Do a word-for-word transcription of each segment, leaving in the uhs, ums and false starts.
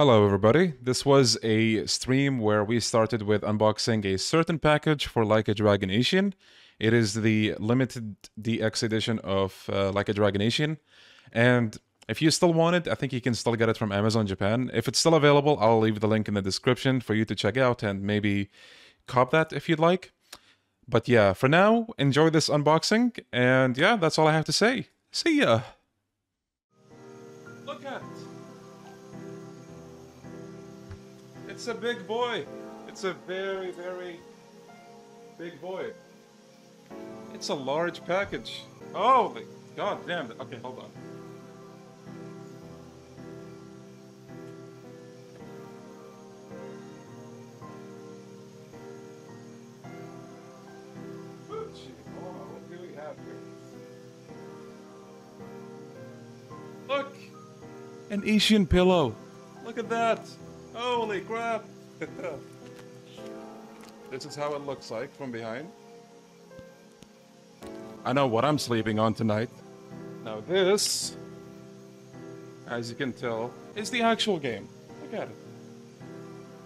Hello everybody, this was a stream where we started with unboxing a certain package for Like a Dragon: Ishin!. It is the limited D X edition of uh, Like a Dragon: Ishin!. And if you still want it, I think you can still get it from Amazon Japan. If it's still available, I'll leave the link in the description for you to check out and maybe cop that if you'd like. But yeah, for now, enjoy this unboxing, and yeah, that's all I have to say. See ya! Look at it! It's a big boy. It's a very, very big boy. It's a large package. Oh, god damn it. Okay, hold on. Oh, gee, hold on. What do we have here? Look! An Ishin pillow. Look at that. Holy crap! This is how it looks like from behind. I know what I'm sleeping on tonight. Now this, as you can tell, is the actual game. Look at it.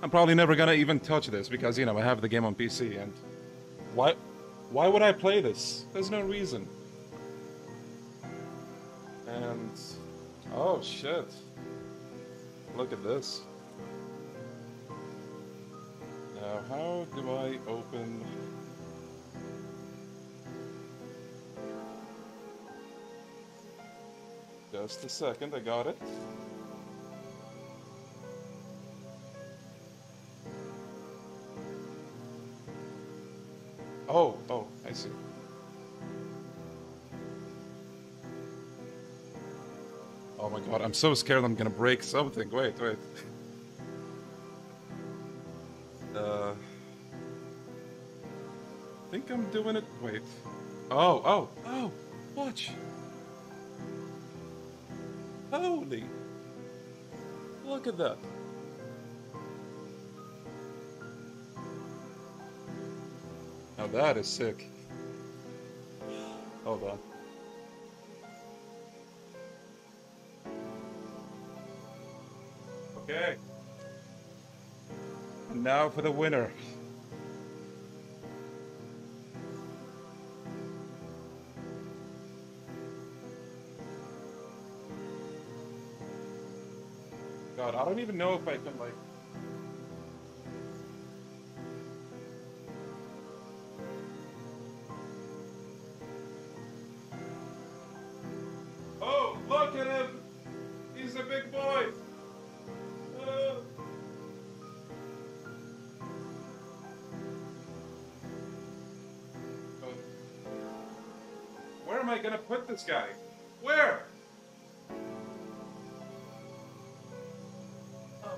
I'm probably never gonna even touch this because, you know, I have the game on P C and... Why, why would I play this? There's no reason. And... Oh shit. Look at this. Now, how do I open... Just a second, I got it. Oh, oh, I see. Oh my god, I'm so scared I'm gonna break something. Wait, wait. Uh, I think I'm doing it. Wait. Oh, oh, oh! Watch! Holy! Look at that! Now that is sick. Hold on. Okay. Now for the winner. God, I don't even know if I can, like... Oh, look at him! He's a big boy! Uh... Where am I gonna put this guy? Where? Oh.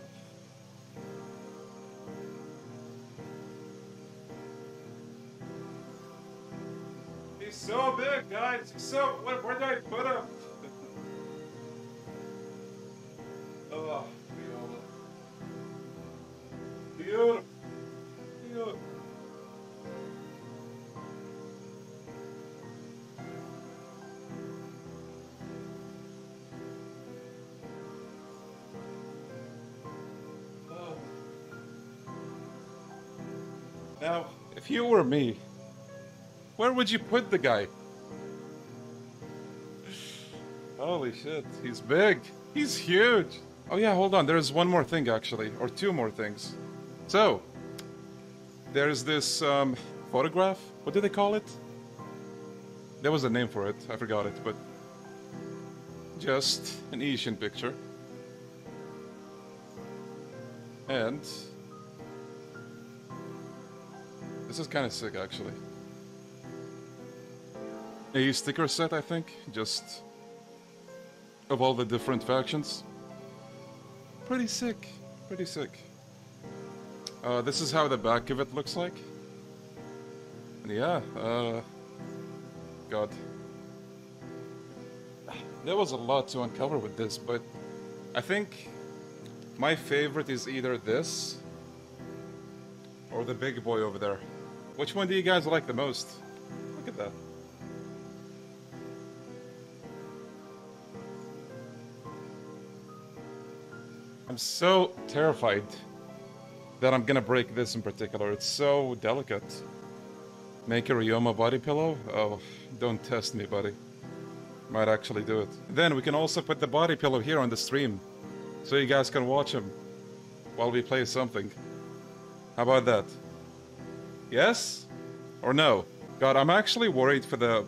He's so big, guys. He's so. Where, where do I put him? Oh, beautiful. Beautiful. Beautiful. Now, if you were me, where would you put the guy? Holy shit, he's big. He's huge. Oh yeah, hold on. There's one more thing, actually, or two more things. So, there's this um, photograph. What do they call it? There was a name for it. I forgot it, but just an Ishin picture. And... This is kind of sick, actually. A sticker set, I think, just of all the different factions. Pretty sick, pretty sick. Uh, this is how the back of it looks like. And yeah, uh, God. There was a lot to uncover with this, but I think my favorite is either this or the big boy over there. Which one do you guys like the most? Look at that. I I'm so terrified that I'm gonna break this in particular. It's so delicate. Make a Ryoma body pillow? Oh, don't test me, buddy. Might actually do it. Then we can also put the body pillow here on the stream, so you guys can watch him while we play something. How about that? Yes? Or no? God, I'm actually worried for the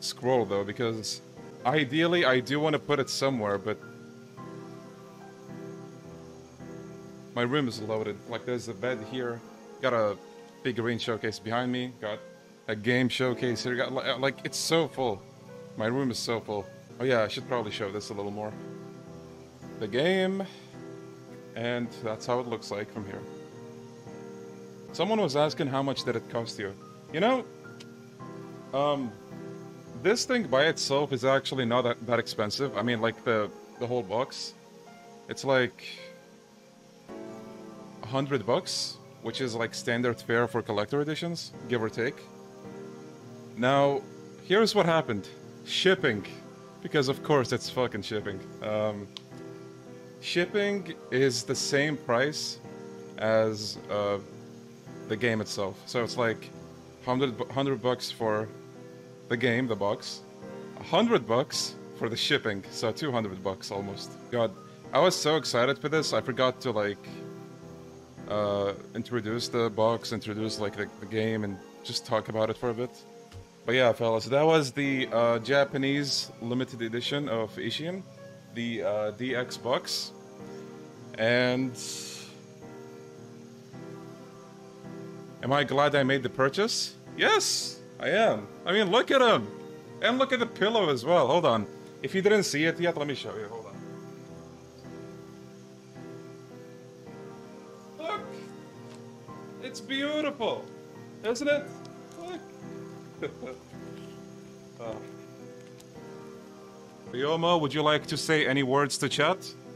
scroll though, because ideally I do want to put it somewhere, but my room is loaded. Like, there's a bed here, got a figurine showcase behind me, got a game showcase here, got like, it's so full. My room is so full. Oh yeah, I should probably show this a little more. The game, and that's how it looks like from here. Someone was asking how much did it cost you. You know, um, this thing by itself is actually not that, that expensive. I mean, like the the whole box, it's like a hundred bucks, which is like standard fare for collector editions, give or take. Now, here's what happened. Shipping, because of course it's fucking shipping. Um, shipping is the same price as uh, the game itself, so it's like one hundred bucks for the game, the box, one hundred bucks for the shipping, so two hundred bucks almost. God, I was so excited for this, I forgot to like uh, introduce the box, introduce like the, the game, and just talk about it for a bit. But yeah, fellas, that was the uh, Japanese limited edition of Ishin, the uh, D X box, and am I glad I made the purchase? Yes, I am. I mean, look at him, and look at the pillow as well. Hold on, if you didn't see it yet, let me show you. Hold on. Look, it's beautiful, isn't it? Ryoma, would you like to say any words to chat?